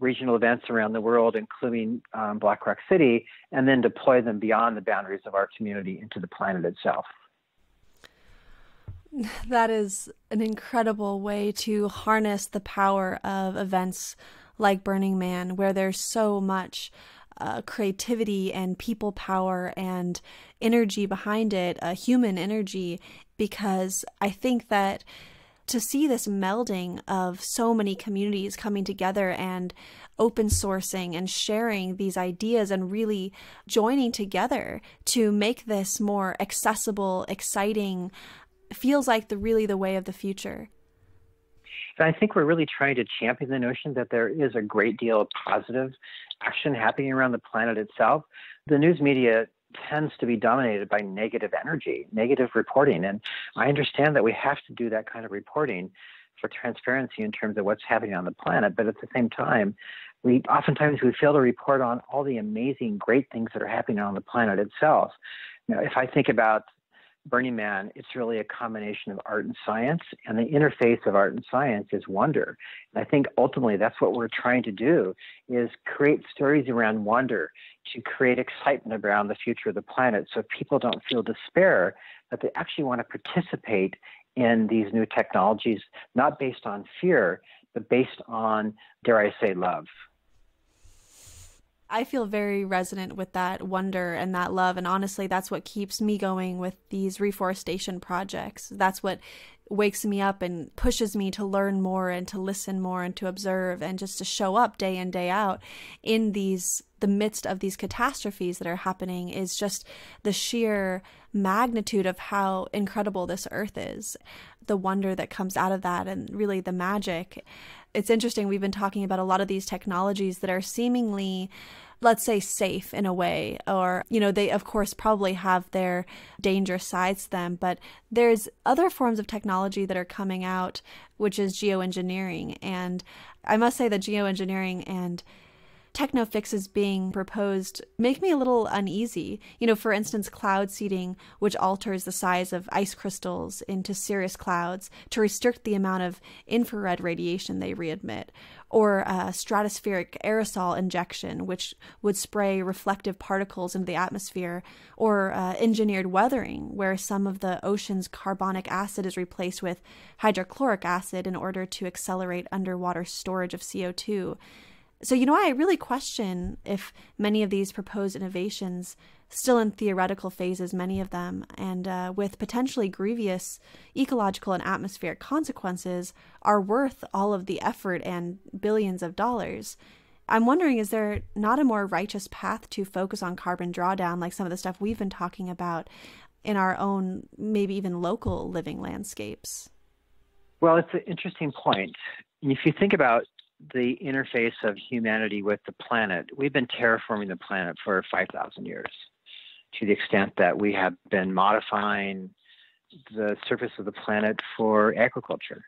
regional events around the world, including um, Black Rock City, and then deploy them beyond the boundaries of our community into the planet itself. That is an incredible way to harness the power of events like Burning Man, where there's so much Uh, creativity and people power and energy behind it, uh, human energy, because I think that to see this melding of so many communities coming together and open sourcing and sharing these ideas and really joining together to make this more accessible, exciting, feels like the really the way of the future. And I think we're really trying to champion the notion that there is a great deal of positive action happening around the planet itself. The news media tends to be dominated by negative energy, negative reporting. And I understand that we have to do that kind of reporting for transparency in terms of what's happening on the planet. But at the same time, we oftentimes we fail to report on all the amazing, great things that are happening on the planet itself. Now, if I think about Burning Man, it's really a combination of art and science, and the interface of art and science is wonder. And I think ultimately that's what we're trying to do, is create stories around wonder to create excitement around the future of the planet, so people don't feel despair, that they actually want to participate in these new technologies, not based on fear, but based on, dare I say, love. I feel very resonant with that wonder and that love. And honestly, that's what keeps me going with these reforestation projects. That's what wakes me up and pushes me to learn more and to listen more and to observe and just to show up day in, day out in these, the midst of these catastrophes that are happening, is just the sheer magnitude of how incredible this earth is, the wonder that comes out of that, and really the magic. It's interesting, we've been talking about a lot of these technologies that are seemingly, let's say, safe in a way, or, you know, they of course probably have their dangerous sides to them, but there's other forms of technology that are coming out, which is geoengineering. And I must say that geoengineering and techno fixes being proposed make me a little uneasy. You know, for instance, cloud seeding, which alters the size of ice crystals into cirrus clouds to restrict the amount of infrared radiation they readmit, or uh, stratospheric aerosol injection, which would spray reflective particles into the atmosphere, or uh, engineered weathering, where some of the ocean's carbonic acid is replaced with hydrochloric acid in order to accelerate underwater storage of C O two. So, you know, I really question if many of these proposed innovations, still in theoretical phases, many of them, and uh, with potentially grievous ecological and atmospheric consequences, are worth all of the effort and billions of dollars. I'm wondering, is there not a more righteous path to focus on carbon drawdown, like some of the stuff we've been talking about in our own, maybe even local living landscapes? Well, it's an interesting point. If you think about the interface of humanity with the planet, we've been terraforming the planet for five thousand years, to the extent that we have been modifying the surface of the planet for agriculture.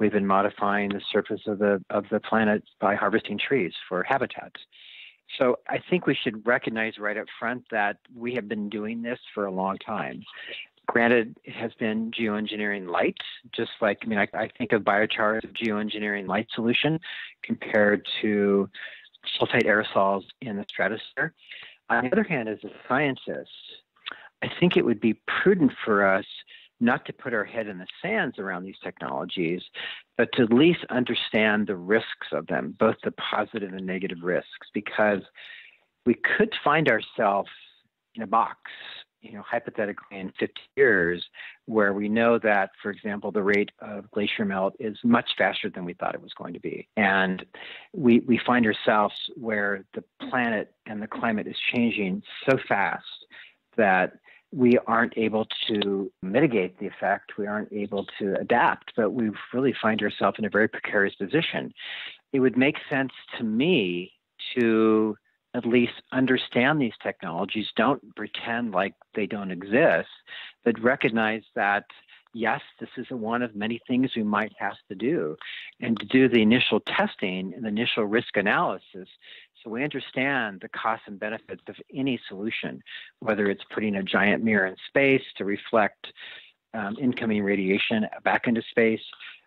We've been modifying the surface of the of the planet by harvesting trees for habitats. So I think we should recognize right up front that we have been doing this for a long time. Granted, it has been geoengineering light, just like, I mean, I, I think of biochar as a geoengineering light solution compared to sulfate aerosols in the stratosphere. On the other hand, as a scientist, I think it would be prudent for us not to put our head in the sands around these technologies, but to at least understand the risks of them, both the positive and negative risks, because we could find ourselves in a box, you know, hypothetically in fifty years, where we know that, for example, the rate of glacier melt is much faster than we thought it was going to be. And we, we find ourselves where the planet and the climate is changing so fast that we aren't able to mitigate the effect. We aren't able to adapt, but we really find ourselves in a very precarious position. It would make sense to me to at least understand these technologies, don't pretend like they don't exist, but recognize that, yes, this is one of many things we might have to do, and to do the initial testing and the initial risk analysis so we understand the costs and benefits of any solution, whether it's putting a giant mirror in space to reflect um, incoming radiation back into space,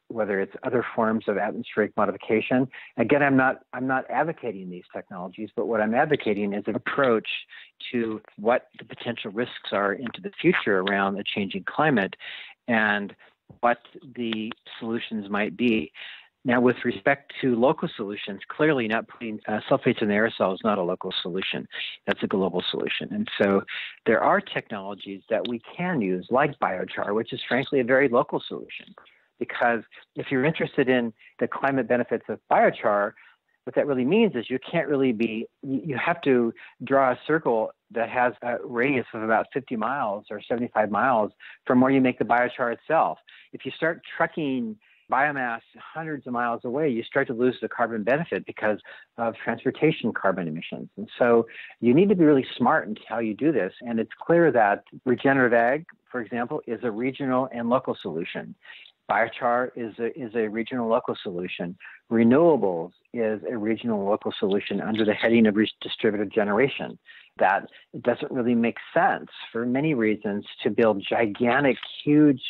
whether it's other forms of atmospheric modification. Again, I'm not, I'm not advocating these technologies, but what I'm advocating is an approach to what the potential risks are into the future around a changing climate and what the solutions might be. Now, with respect to local solutions, clearly not putting uh, sulfates in the aerosol is not a local solution. That's a global solution. And so there are technologies that we can use, like biochar, which is frankly a very local solution. Because if you're interested in the climate benefits of biochar, what that really means is you can't really be, you have to draw a circle that has a radius of about fifty miles or seventy-five miles from where you make the biochar itself. If you start trucking biomass hundreds of miles away, you start to lose the carbon benefit because of transportation carbon emissions. And so you need to be really smart in how you do this. And it's clear that regenerative ag, for example, is a regional and local solution. Biochar is a, is a regional local solution. Renewables is a regional local solution under the heading of distributed generation. That doesn't really make sense for many reasons to build gigantic, huge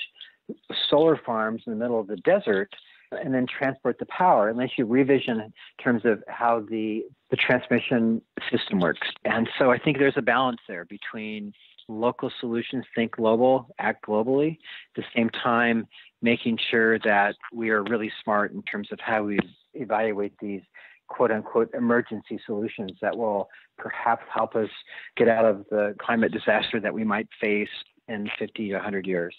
solar farms in the middle of the desert and then transport the power unless you revision in terms of how the, the transmission system works. And so I think there's a balance there between local solutions, think global, act globally, at the same time making sure that we are really smart in terms of how we evaluate these quote-unquote emergency solutions that will perhaps help us get out of the climate disaster that we might face in fifty to one hundred years.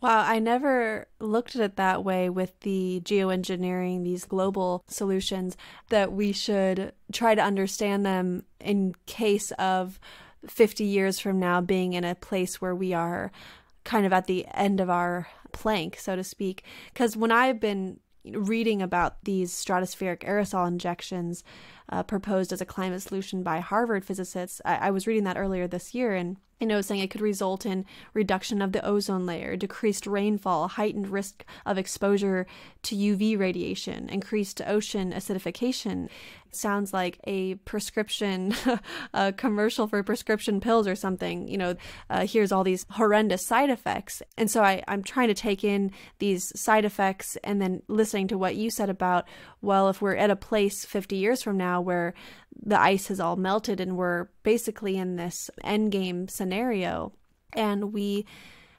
Wow, I never looked at it that way with the geoengineering, these global solutions, that we should try to understand them in case of fifty years from now being in a place where we are kind of at the end of our plank, so to speak. Because when I've been reading about these stratospheric aerosol injections, uh, proposed as a climate solution by Harvard physicists. I, I was reading that earlier this year, and you know, saying it could result in reduction of the ozone layer, decreased rainfall, heightened risk of exposure to U V radiation, increased ocean acidification. It sounds like a prescription, a commercial for prescription pills or something. You know, uh, here's all these horrendous side effects. And so I, I'm trying to take in these side effects and then listening to what you said about, well, if we're at a place fifty years from now where the ice has all melted and we're basically in this end game scenario and we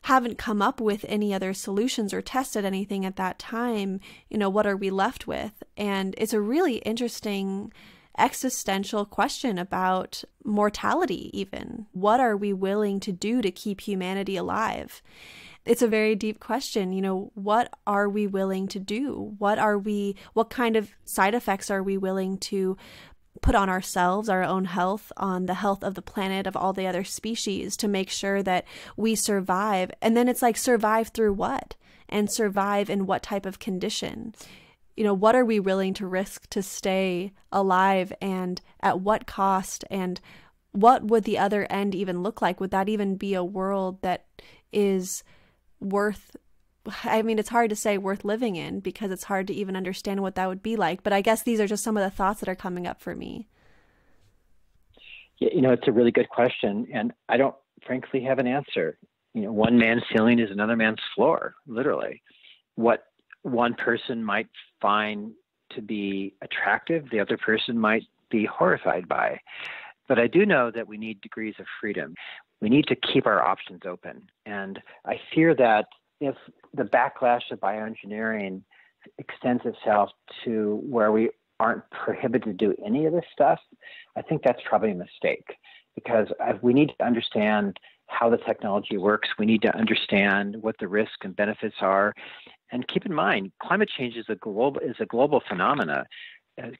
haven't come up with any other solutions or tested anything at that time, you know, what are we left with? And it's a really interesting existential question about mortality even. What are we willing to do to keep humanity alive? It's a very deep question. You know, what are we willing to do? What are we, what kind of side effects are we willing to put on ourselves, our own health, on the health of the planet, of all the other species, to make sure that we survive? And then it's like, survive through what? And survive in what type of condition? You know, what are we willing to risk to stay alive, and at what cost? And what would the other end even look like? Would that even be a world that is worth, I mean, it's hard to say worth living in, because it's hard to even understand what that would be like. But I guess these are just some of the thoughts that are coming up for me. You know, it's a really good question. And I don't frankly have an answer. You know, one man's ceiling is another man's floor, literally. What one person might find to be attractive, the other person might be horrified by. But I do know that we need degrees of freedom. We need to keep our options open. And I fear that if the backlash of bioengineering extends itself to where we aren't prohibited to do any of this stuff, I think that's probably a mistake, because we need to understand how the technology works. We need to understand what the risks and benefits are. And keep in mind, climate change is a global, is a global phenomena.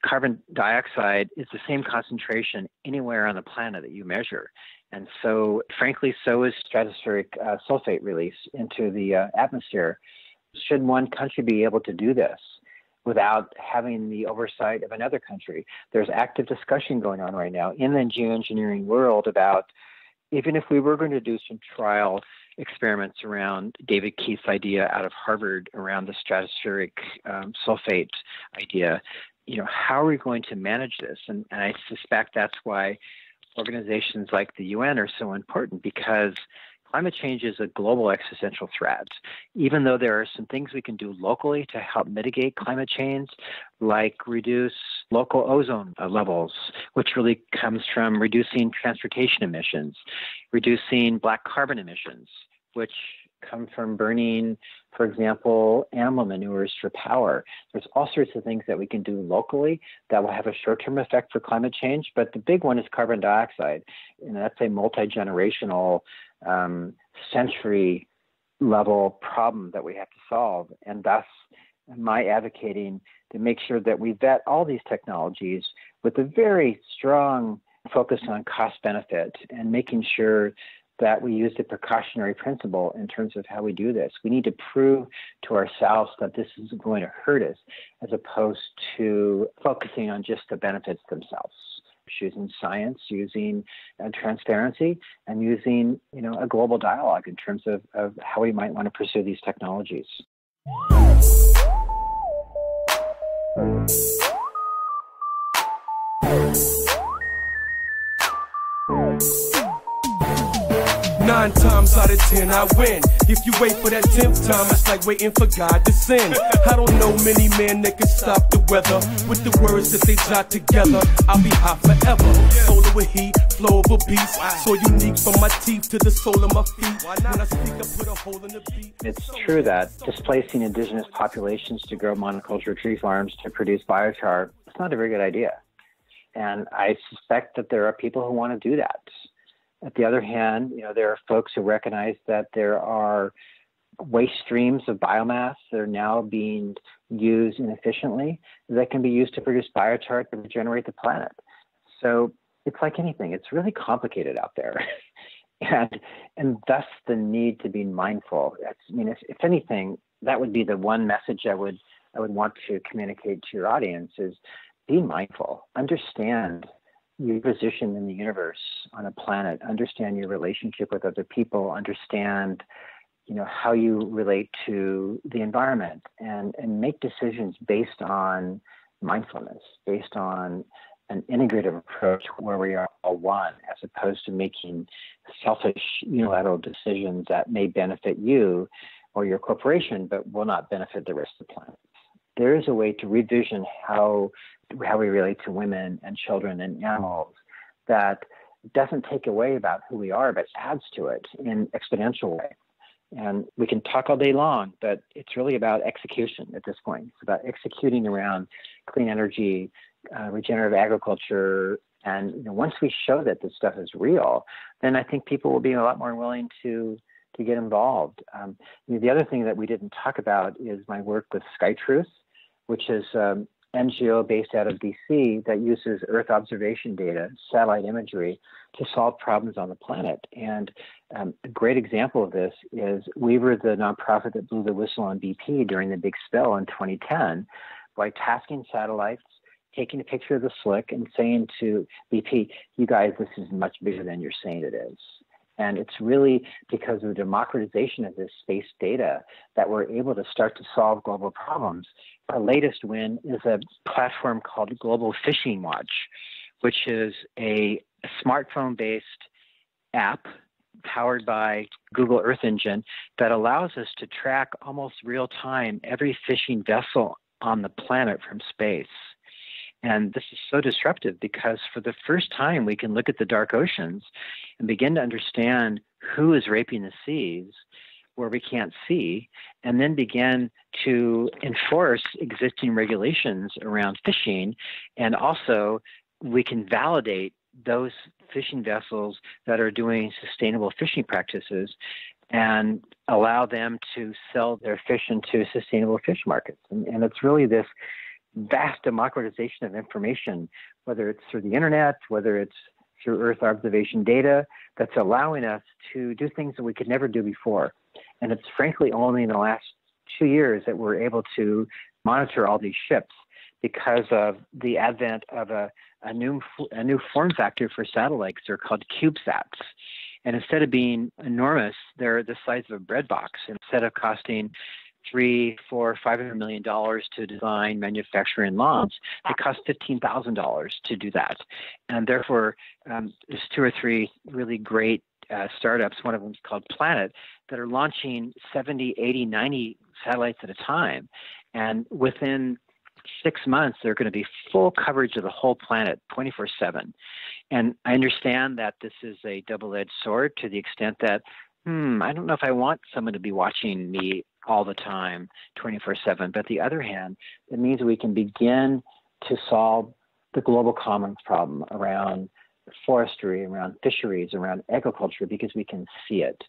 Carbon dioxide is the same concentration anywhere on the planet that you measure. And so, frankly, so is stratospheric uh, sulfate release into the uh, atmosphere. Should one country be able to do this without having the oversight of another country? There's active discussion going on right now in the geoengineering world about, even if we were going to do some trial experiments around David Keith's idea out of Harvard around the stratospheric um, sulfate idea, you know, how are we going to manage this? And, and I suspect that's why organizations like the U N are so important, because climate change is a global existential threat. Even though there are some things we can do locally to help mitigate climate change, like reduce local ozone levels, which really comes from reducing transportation emissions, reducing black carbon emissions, which come from burning, for example, animal manures for power. There's all sorts of things that we can do locally that will have a short-term effect for climate change, but the big one is carbon dioxide. And that's a multi-generational, um, century-level problem that we have to solve. And thus, my advocating to make sure that we vet all these technologies with a very strong focus on cost-benefit and making sure that we use the precautionary principle in terms of how we do this. We need to prove to ourselves that this is going to hurt us, as opposed to focusing on just the benefits themselves. Using science, using uh, transparency, and using you know a global dialogue in terms of, of how we might want to pursue these technologies. Nine times out of ten, I win. If you wait for that tenth time, it's like waiting for God to send. I don't know many men that can stop the weather with the words that they jot together. I'll be hot forever. Solar with heat, flow of a beast. So unique from my teeth to the sole of my feet. When I speak, I put a hole in the beat. It's true that displacing indigenous populations to grow monoculture tree farms to produce biochar, it's not a very good idea. And I suspect that there are people who want to do that. At the other hand, you know, there are folks who recognize that there are waste streams of biomass that are now being used inefficiently that can be used to produce biochar to regenerate the planet. So it's like anything. It's really complicated out there. and and thus the need to be mindful. That's, I mean, if, if anything, that would be the one message I would, I would want to communicate to your audience is be mindful, understand your position in the universe on a planet, understand your relationship with other people, understand, you know, how you relate to the environment, and, and make decisions based on mindfulness, based on an integrative approach where we are all one, as opposed to making selfish unilateral decisions that may benefit you or your corporation, but will not benefit the rest of the planet. There is a way to revision how how we relate to women and children and animals that doesn't take away about who we are, but adds to it in an exponential way. And we can talk all day long, but it's really about execution at this point. It's about executing around clean energy, uh, regenerative agriculture. And you know, once we show that this stuff is real, then I think people will be a lot more willing to to get involved. Um, you know, the other thing that we didn't talk about is my work with SkyTruth, which is um, N G O based out of D C that uses Earth observation data, satellite imagery, to solve problems on the planet. And um, a great example of this is we were the nonprofit that blew the whistle on B P during the big spill in twenty ten by tasking satellites, taking a picture of the slick, and saying to B P, you guys, this is much bigger than you're saying it is. And it's really because of the democratization of this space data that we're able to start to solve global problems. Our latest win is a platform called Global Fishing Watch, which is a smartphone-based app powered by Google Earth Engine that allows us to track almost real-time every fishing vessel on the planet from space. And this is so disruptive because for the first time, we can look at the dark oceans and begin to understand who is raping the seas where we can't see, and then begin to enforce existing regulations around fishing. And also, we can validate those fishing vessels that are doing sustainable fishing practices and allow them to sell their fish into sustainable fish markets. And, and it's really this vast democratization of information, whether it's through the internet, whether it's through Earth observation data, that's allowing us to do things that we could never do before. And it's frankly only in the last two years that we're able to monitor all these ships because of the advent of a, a new a new form factor for satellites. They're called CubeSats. And instead of being enormous, they're the size of a bread box. Instead of costing three, four, five hundred million dollars to design, manufacture, and launch, it costs fifteen thousand dollars to do that. And therefore, um, there's two or three really great uh, startups. One of them is called Planet that are launching seventy, eighty, ninety satellites at a time, and within six months, they're going to be full coverage of the whole planet, twenty-four seven. And I understand that this is a double-edged sword to the extent that, hmm, I don't know if I want someone to be watching me all the time, twenty-four seven. But the other hand, it means we can begin to solve the global commons problem around forestry, around fisheries, around agriculture, because we can see it.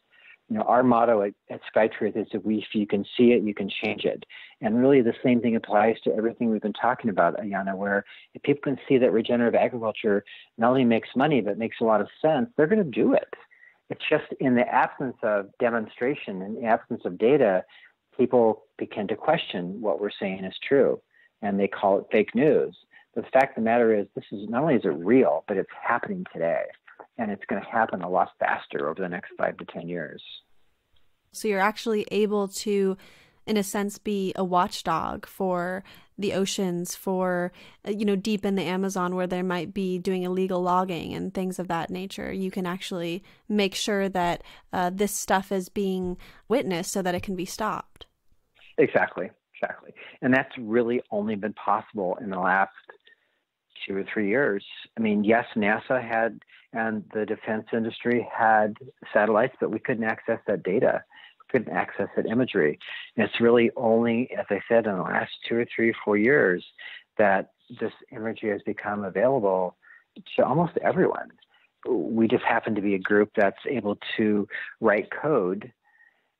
You know, our motto at, at SkyTruth is that we, if you can see it, you can change it. And really the same thing applies to everything we've been talking about, Ayana, where if people can see that regenerative agriculture not only makes money, but makes a lot of sense, they're going to do it. It's just in the absence of demonstration, in the absence of data, people begin to question what we're saying is true, and they call it fake news. The fact of the matter is, this is not only is it real, but it's happening today, and it's going to happen a lot faster over the next five to ten years. So you're actually able to, in a sense, be a watchdog for the oceans, for, you know, deep in the Amazon where they might be doing illegal logging and things of that nature. You can actually make sure that uh, this stuff is being witnessed so that it can be stopped. Exactly, exactly. And that's really only been possible in the last two or three years. I mean, yes, NASA had, and the defense industry had satellites, but we couldn't access that data. Couldn't access that imagery. And it's really only, as I said, in the last two or three or four years that this imagery has become available to almost everyone. We just happen to be a group that's able to write code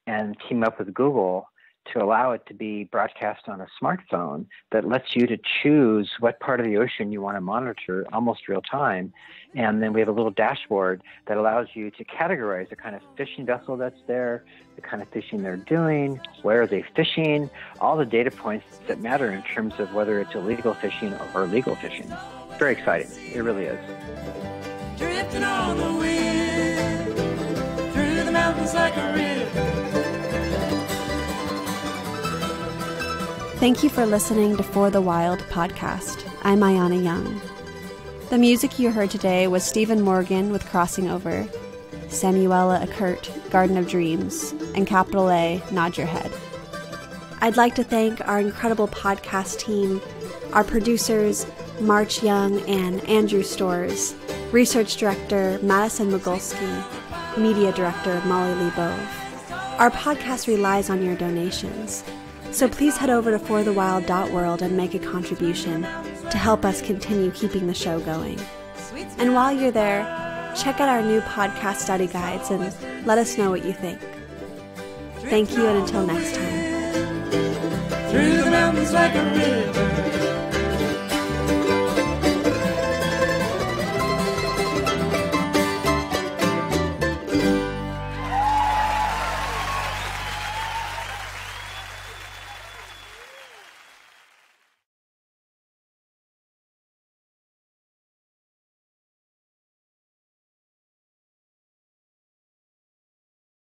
and team up with Google to allow it to be broadcast on a smartphone that lets you to choose what part of the ocean you want to monitor almost real time. And then we have a little dashboard that allows you to categorize the kind of fishing vessel that's there, the kind of fishing they're doing, where are they fishing, all the data points that matter in terms of whether it's illegal fishing or legal fishing. Very exciting. It really is. Drifting on the wind, through the mountains like a river. Thank you for listening to For the Wild podcast. I'm Ayana Young. The music you heard today was Stephen Morgan with Crossing Over, Samuela Eckert, Garden of Dreams, and Capital A, Nod Your Head. I'd like to thank our incredible podcast team, our producers, March Young and Andrew Storrs, research director, Madison Mogulski, media director, Molly Lebove. Our podcast relies on your donations. So please head over to for the wild dot world and make a contribution to help us continue keeping the show going. And while you're there, check out our new podcast study guides and let us know what you think. Thank you, and until next time. Through the mountains like a river.